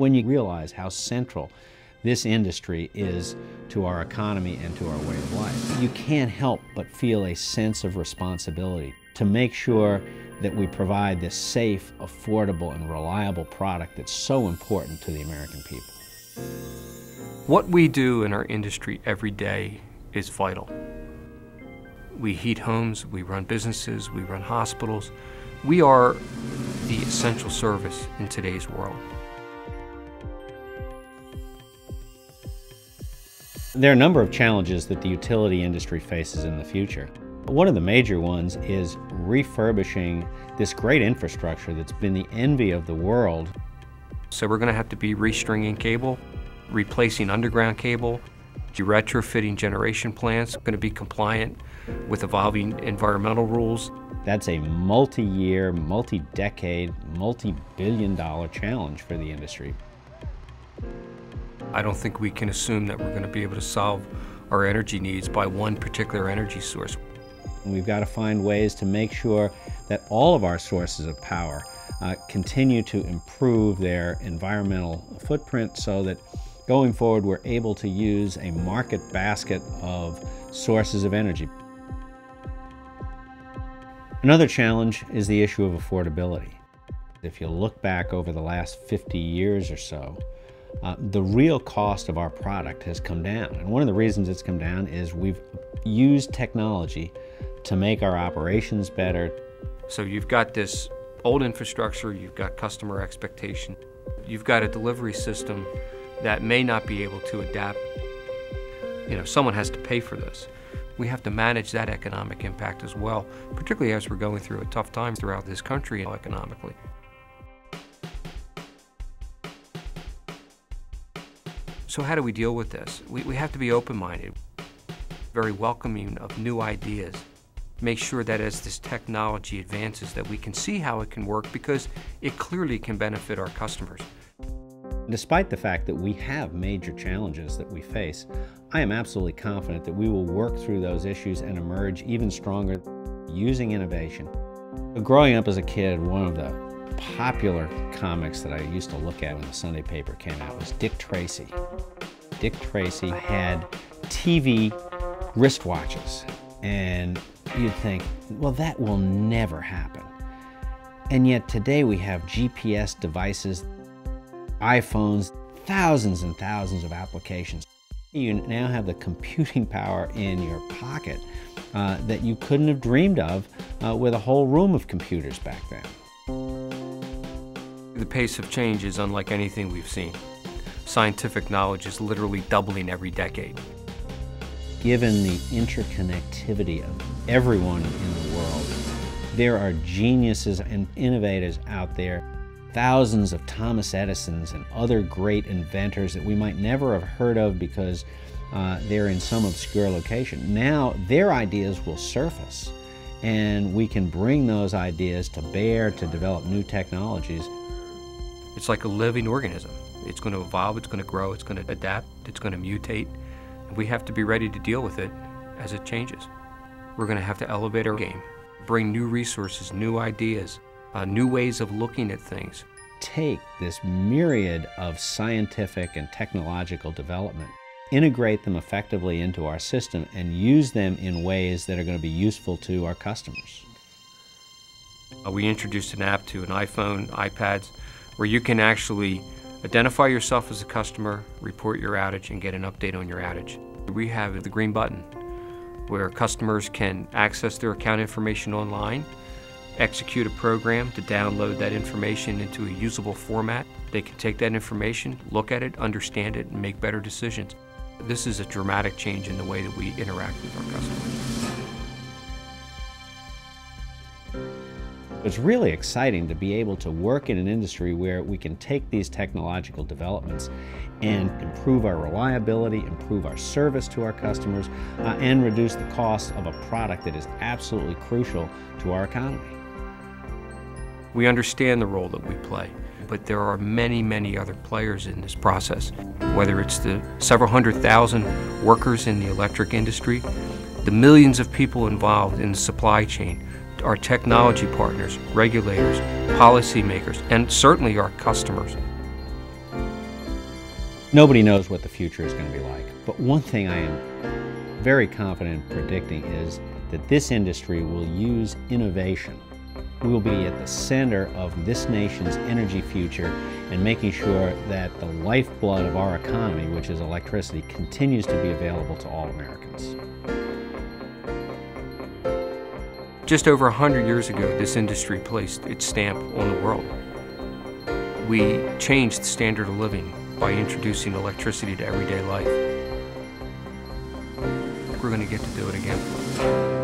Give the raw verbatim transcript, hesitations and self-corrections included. When you realize how central this industry is to our economy and to our way of life, you can't help but feel a sense of responsibility to make sure that we provide this safe, affordable, and reliable product that's so important to the American people. What we do in our industry every day is vital. We heat homes, we run businesses, we run hospitals. We are the essential service in today's world. There are a number of challenges that the utility industry faces in the future. One of the major ones is refurbishing this great infrastructure that's been the envy of the world. So we're going to have to be restringing cable, replacing underground cable, retrofitting generation plants, going to be compliant with evolving environmental rules. That's a multi-year, multi-decade, multi-billion dollar challenge for the industry. I don't think we can assume that we're going to be able to solve our energy needs by one particular energy source. We've got to find ways to make sure that all of our sources of power uh, continue to improve their environmental footprint so that going forward we're able to use a market basket of sources of energy. Another challenge is the issue of affordability. If you look back over the last fifty years or so, Uh, the real cost of our product has come down. And one of the reasons it's come down is we've used technology to make our operations better. So you've got this old infrastructure, you've got customer expectation, you've got a delivery system that may not be able to adapt. You know, someone has to pay for this. We have to manage that economic impact as well, particularly as we're going through a tough time throughout this country economically. So how do we deal with this? We, we have to be open-minded, very welcoming of new ideas. Make sure that as this technology advances that we can see how it can work because it clearly can benefit our customers. Despite the fact that we have major challenges that we face, I am absolutely confident that we will work through those issues and emerge even stronger using innovation. Growing up as a kid, one of the popular comics that I used to look at when the Sunday paper came out was Dick Tracy. Dick Tracy had T V wristwatches, and you'd think, well, that will never happen. And yet today we have G P S devices, iPhones, thousands and thousands of applications. You now have the computing power in your pocket uh, that you couldn't have dreamed of uh, with a whole room of computers back then. The pace of change is unlike anything we've seen. Scientific knowledge is literally doubling every decade. Given the interconnectivity of everyone in the world, there are geniuses and innovators out there, thousands of Thomas Edisons and other great inventors that we might never have heard of because uh, they're in some obscure location. Now their ideas will surface, and we can bring those ideas to bear to develop new technologies. It's like a living organism. It's going to evolve, it's going to grow, it's going to adapt, it's going to mutate. And we have to be ready to deal with it as it changes. We're going to have to elevate our game, bring new resources, new ideas, uh, new ways of looking at things. Take this myriad of scientific and technological development, integrate them effectively into our system, and use them in ways that are going to be useful to our customers. Uh, we introduced an app to an iPhone, iPads, where you can actually identify yourself as a customer, report your outage, and get an update on your outage. We have the green button where customers can access their account information online, execute a program to download that information into a usable format. They can take that information, look at it, understand it, and make better decisions. This is a dramatic change in the way that we interact with our customers. It's really exciting to be able to work in an industry where we can take these technological developments and improve our reliability, improve our service to our customers, uh, and reduce the cost of a product that is absolutely crucial to our economy. We understand the role that we play, but there are many, many other players in this process, whether it's the several hundred thousand workers in the electric industry, the millions of people involved in the supply chain, our technology partners, regulators, policymakers, and certainly our customers. Nobody knows what the future is going to be like, but one thing I am very confident in predicting is that this industry will use innovation. We will be at the center of this nation's energy future and making sure that the lifeblood of our economy, which is electricity, continues to be available to all Americans. Just over one hundred years ago, this industry placed its stamp on the world. We changed the standard of living by introducing electricity to everyday life. We're going to get to do it again.